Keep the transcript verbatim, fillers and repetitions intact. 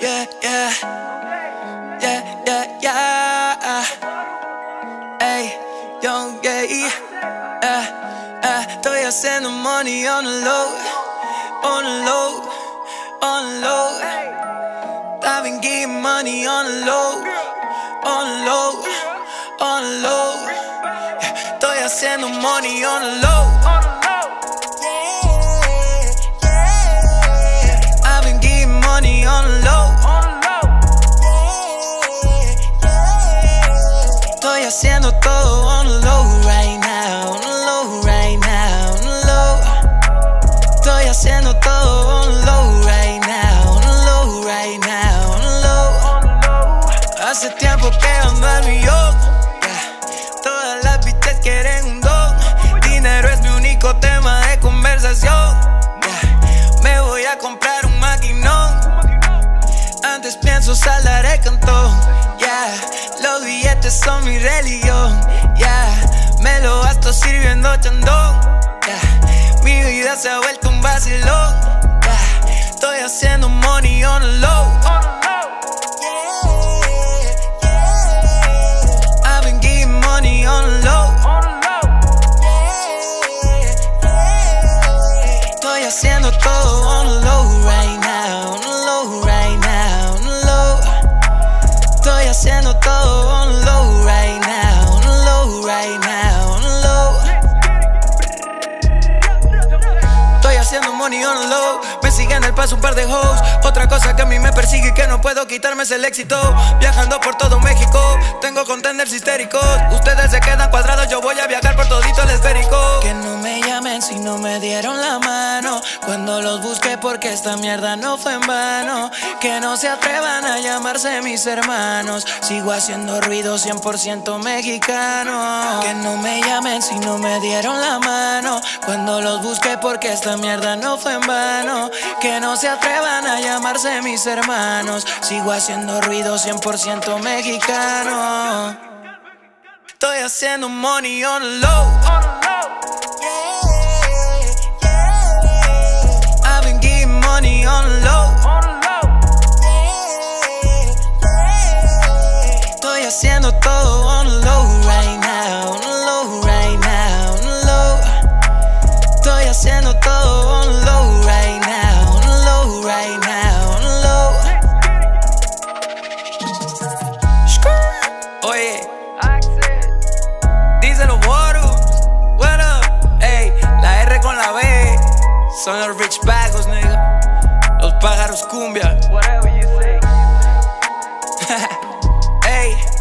yeah, yeah, yeah. Yeah, yeah, yeah. Ay, young gay. Uh, uh, though you send the money on the low, on the low, on the low. I've been getting money on the low, on the low, on the low. Yeah, though you send the money on the low. Haciendo todo on the low right now, on the low right now, on the low. Estoy haciendo todo on the low right now, on the low right now, on the low. Hace tiempo que ando en New York, yeah. Todas las bichas quieren un dog. Dinero es mi único tema de conversación, yeah. Me voy a comprar un maquinón. Antes pienso saldar el cantón. Los billetes son mi religión, yeah. Me lo gasto sirviendo chandón, yeah. Mi vida se ha vuelto un vacilón, yeah. Estoy haciendo money on the low, yeah, yeah. I've been getting money on the low, yeah, yeah. Estoy haciendo todo on the low right now, on the low right now, on the low. Estoy haciendo todo on the low right now, on the low right now, on the low. Estoy haciendo money on the low. Me siguen el paso un par de hoes. Otra cosa que a mí me persigue y que no puedo quitarme es el éxito. Viajando por todo México, tengo contenders histéricos. Ustedes se quedan cuadrados, yo voy a viajar por todito el esférico. Que no me llamen si no me dieron la mano cuando los busqué, porque esta mierda no fue en vano. Que no se atrevan a llamarse mis hermanos. Sigo haciendo ruido cien por ciento mexicano. Que no me llamen si no me dieron la mano cuando los busqué, porque esta mierda no fue en vano. Que no se atrevan a llamarse mis hermanos. Sigo haciendo ruido cien por ciento mexicano. Estoy haciendo money on the low, on the low. Yeah, yeah. I've been getting money on the low, on the low. Yeah, yeah. Estoy haciendo todo on the low right now, on the low right now, on the low. Estoy haciendo todo on the low right now. Son los Rich Vagos, nigga. Los pájaros cumbia. Whatever you say. Hey.